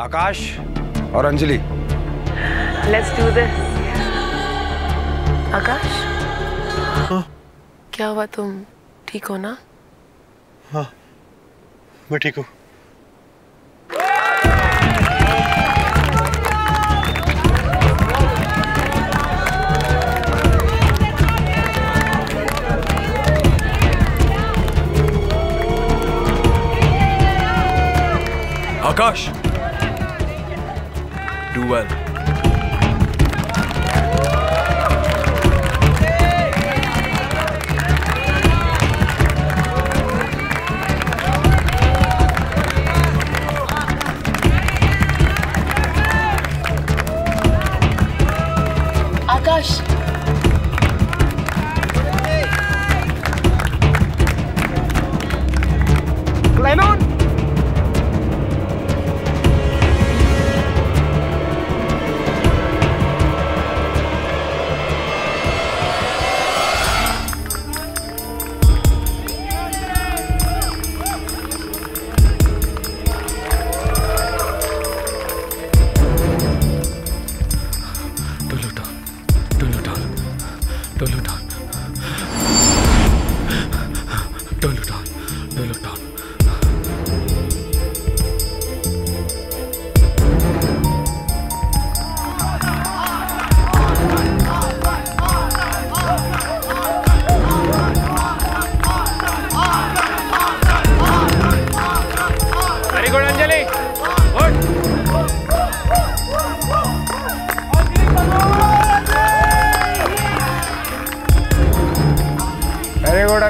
आकाश और Anjali. Let's do this. आकाश हाँ? क्या हुआ, तुम ठीक हो ना? हाँ मैं ठीक हूँ। आकाश do well. Akash climb.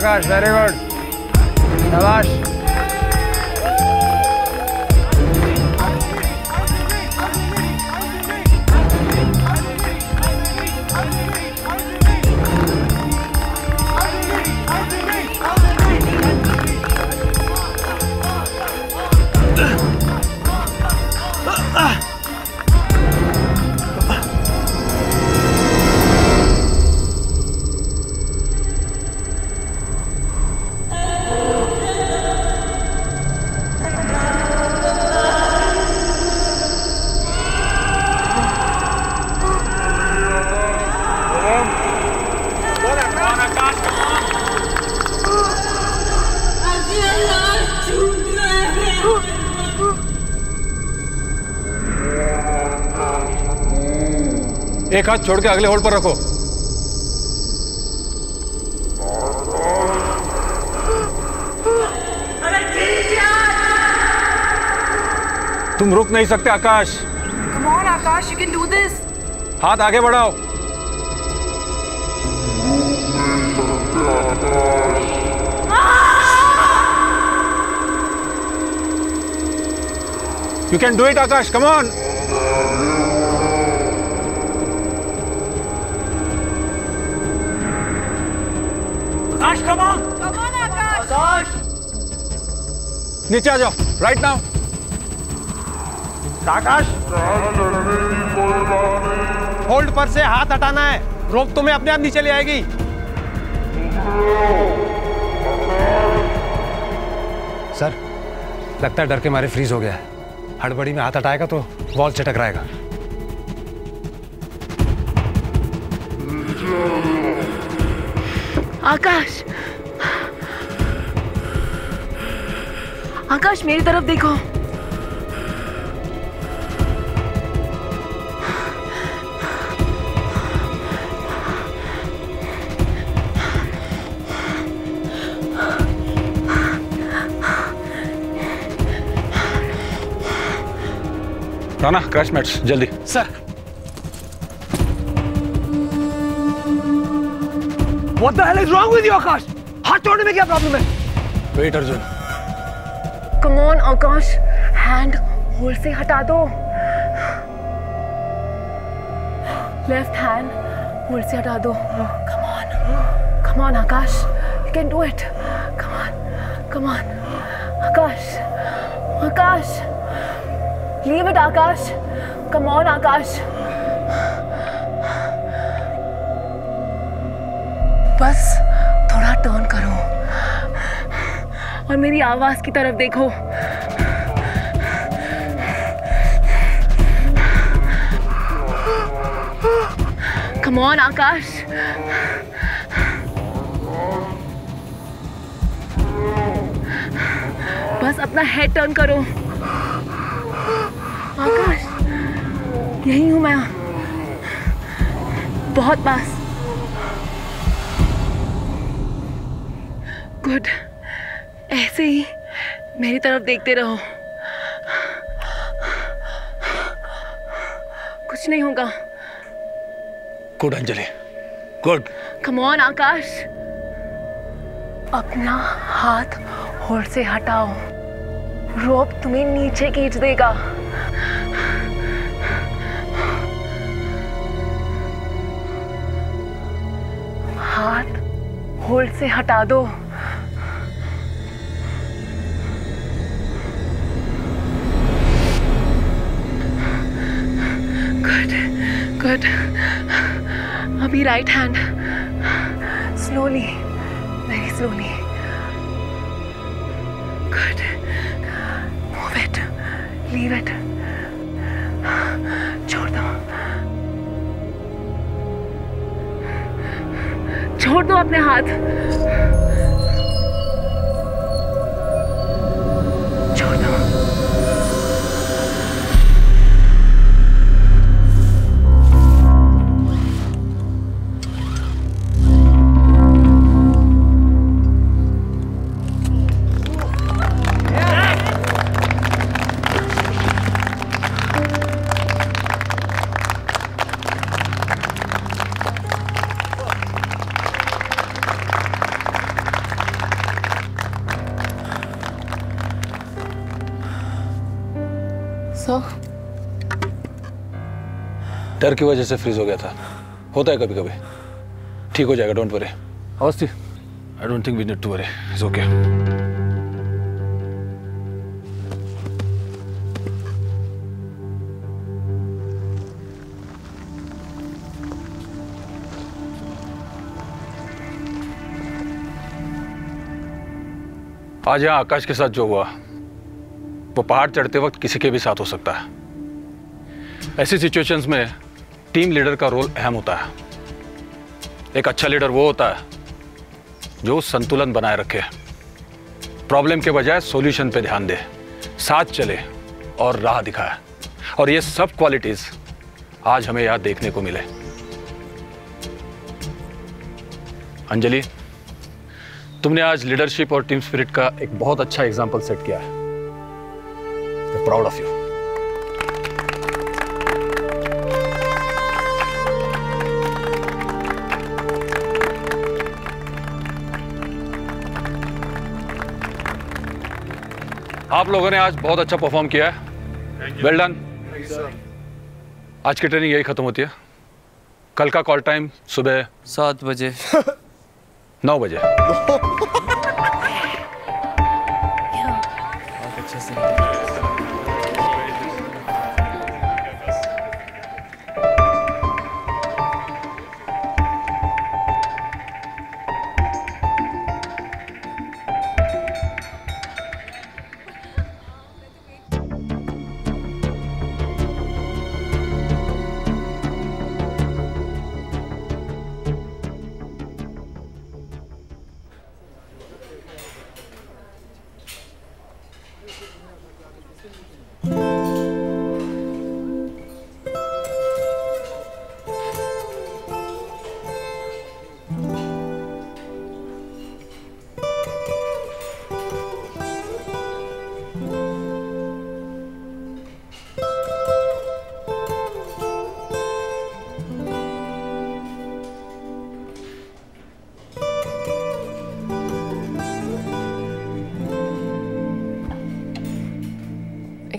Akash very good, शाबाश। एक हाथ छोड़ के अगले होल्ड पर रखो। तुम रुक नहीं सकते आकाश। Come on Akash, you can do this. हाथ आगे बढ़ाओ। You can do it Akash, come on. नीचे आ जाओ राइट नाउ। आकाश होल्ड पर से हाथ हटाना है, रोप तुम्हें अपने आप नीचे ले आएगी। सर लगता है डर के मारे फ्रीज हो गया है, हड़बड़ी में हाथ हटाएगा तो वॉल से टकराएगा। आकाश आकाश मेरी तरफ देखो। राना क्रैश मैट्स जल्दी। Sir what the hell is wrong with you Aakash? हाथ तोड़ने में क्या प्रॉब्लम है? Wait Arjun. Come on Aakash, hand hold से हटा दो। लेफ्ट हैंड होल्ड से हटा दो। Come on Akash, you can do it. Come on Akash, Akash leave it Akash, come on आकाश। बस थोड़ा टर्न करो और मेरी आवाज की तरफ देखो। Come on, Akash. बस अपना हेड टर्न करो। आकाश, यही हूं मैं, बहुत पास। गुड, ऐसे ही मेरी तरफ देखते रहो, कुछ नहीं होगा। Good Anjali, good. Come on आकाश, अपना हाथ होल्ड से हटाओ, रोप तुम्हें नीचे खींच देगा। हाथ होल्ड से हटा दो। Good, good. अभी right hand slowly, very slowly. Good, move it, leave it, छोड़ दो, छोड़ दो अपने हाथ, छोड़ दो। डर की वजह से फ्रीज हो गया था, होता है कभी कभी, ठीक हो जाएगा, don't worry. Awasthi, I don't think we need to worry, it's okay. आज यहाँ आकाश के साथ जो हुआ वो पहाड़ चढ़ते वक्त किसी के भी साथ हो सकता है। ऐसी सिचुएशंस में टीम लीडर का रोल अहम होता है। एक अच्छा लीडर वो होता है जो संतुलन बनाए रखे, प्रॉब्लम के बजाय सॉल्यूशन पे ध्यान दे, साथ चले और राह दिखाए। और ये सब क्वालिटीज आज हमें यहाँ देखने को मिले। अंजलि, तुमने आज लीडरशिप और टीम स्पिरिट का एक बहुत अच्छा एग्जाम्पल सेट किया है। I'm proud of you. आप लोगों ने आज बहुत अच्छा परफॉर्म किया है, वेल डन। आज की ट्रेनिंग यही खत्म होती है। कल का कॉल टाइम सुबह 7 बजे 9 बजे।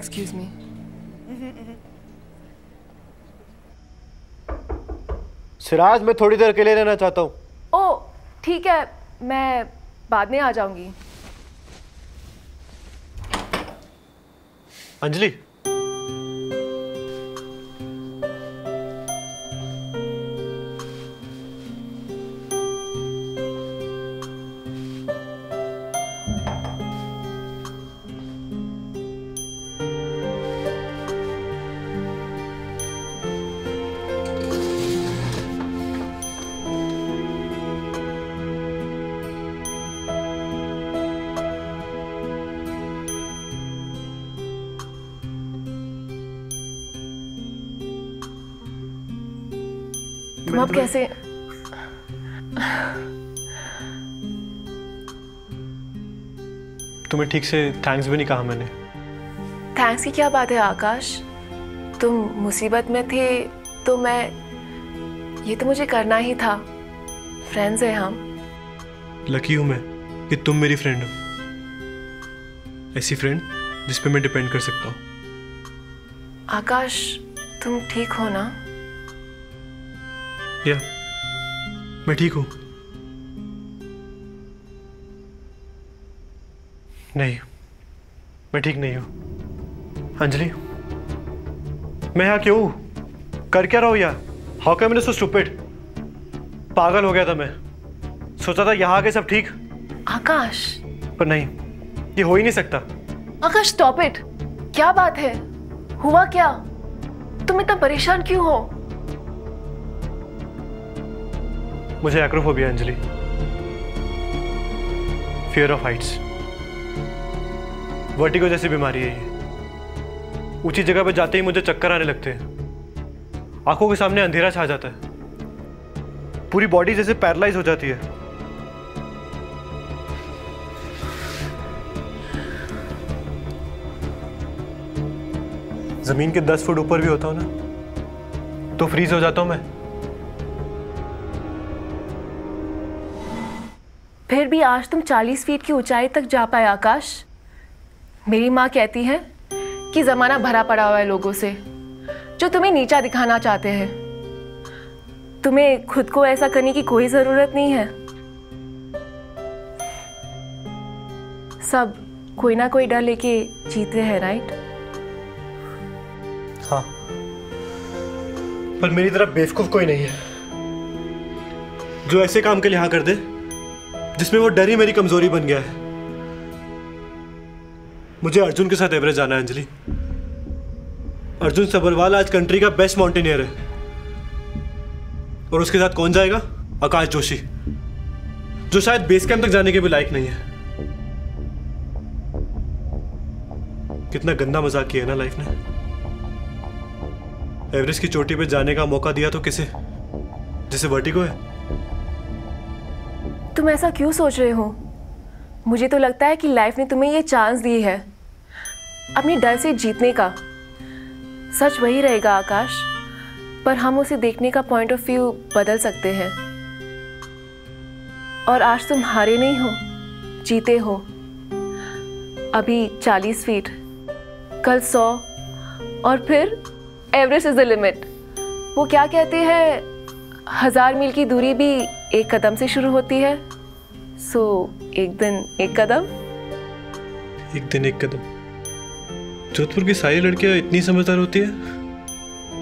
Excuse me. सिराज, मैं थोड़ी देर के लिए रहना चाहता हूँ। ओह, ठीक है, मैं बाद में आ जाऊंगी। अंजलि, तुम अब कैसे? तुम्हें ठीक से थैंक्स भी नहीं कहा मैंने। थैंक्स की क्या बात है आकाश, तुम मुसीबत में थे तो मैं, ये तो मुझे करना ही था। फ्रेंड्स हैं हम। लकी हूँ मैं कि तुम मेरी फ्रेंड हो, ऐसी फ्रेंड जिस पे मैं डिपेंड कर सकता हूँ। आकाश तुम ठीक हो ना? या मैं ठीक हूँ। नहीं, मैं ठीक नहीं हूँ। अंजलि मैं यहाँ क्यों हूँ? कर क्या रहा हूँ यहाँ? How come I am so stupid? पागल हो गया था मैं, सोचा था यहाँ आके सब ठीक। आकाश पर नहीं, ये हो ही नहीं सकता। आकाश स्टॉप इट, क्या बात है? हुआ क्या? तुम इतना परेशान क्यों हो? मुझे acrophobia Anjali, fear of heights, vertigo जैसी बीमारी है ये। ऊंची जगह पर जाते ही मुझे चक्कर आने लगते हैं, आंखों के सामने अंधेरा छा जाता है, पूरी बॉडी जैसे पैरालाइज हो जाती है। जमीन के 10 फुट ऊपर भी होता हूं ना तो फ्रीज हो जाता हूं मैं। फिर भी आज तुम 40 फीट की ऊंचाई तक जा पाए आकाश। मेरी माँ कहती है कि ज़माना भरा पड़ा हुआ है लोगों से जो तुम्हें नीचा दिखाना चाहते हैं। तुम्हें खुद को ऐसा करने की कोई ज़रूरत नहीं है। सब कोई ना कोई डर लेके जीते हैं, राइट? हाँ, पर मेरी तरफ बेवकूफ़ कोई नहीं है जो ऐसे काम के लिए हाँ कर दे जिसमें वो डर ही मेरी कमज़ोरी बन गया है। मुझे अर्जुन के साथ एवरेस्ट जाना है अंजलि। अर्जुन सबरवाल आज कंट्री का बेस्ट माउंटेनियर है और उसके साथ कौन जाएगा? आकाश जोशी, जो शायद बेस कैंप तक जाने के भी लायक नहीं है। कितना गंदा मजाक किया है ना लाइफ ने। एवरेस्ट की चोटी पे जाने का मौका दिया तो किसे, जिसे वर्टिगो है। तुम ऐसा क्यों सोच रहे हो? मुझे तो लगता है कि लाइफ ने तुम्हें ये चांस दी है अपने डर से जीतने का। सच वही रहेगा आकाश, पर हम उसे देखने का पॉइंट ऑफ व्यू बदल सकते हैं। और आज तुम हारे नहीं हो, जीते हो। अभी 40 फीट, कल 100 और फिर एवरेस्ट इज द लिमिट। वो क्या कहते हैं, 1000 मील की दूरी भी 1 कदम से शुरू होती है। सो एक दिन 1 कदम, एक दिन 1 कदम। जोधपुर की सारी लड़कियां इतनी समझदार होती है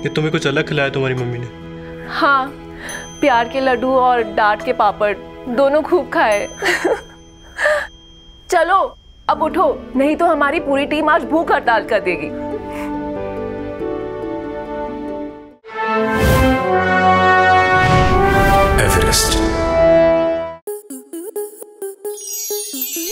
कि तुम्हें कुछ अलग खिलाया तुम्हारी मम्मी ने। हाँ, प्यार के लड्डू और डांट के पापड़ दोनों खूब खाए। चलो अब उठो, नहीं तो हमारी पूरी टीम आज भूख हड़ताल कर देगी। एवरेस्ट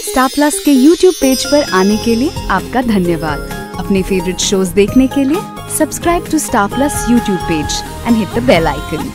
स्टार प्लस के YouTube पेज पर आने के लिए आपका धन्यवाद। अपने फेवरेट शोज देखने के लिए Subscribe to Star Plus YouTube page and hit the bell icon.